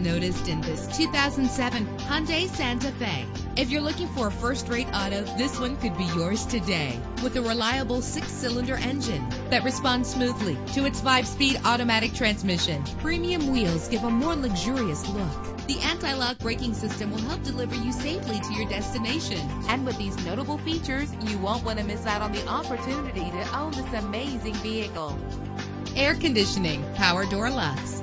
noticed in this 2007 Hyundai Santa Fe. If you're looking for a first-rate auto, this one could be yours today. With a reliable 6-cylinder engine that responds smoothly to its 5-speed automatic transmission, premium wheels give a more luxurious look. The anti-lock braking system will help deliver you safely to your destination. And with these notable features, you won't want to miss out on the opportunity to own this amazing vehicle. Air conditioning, power door locks,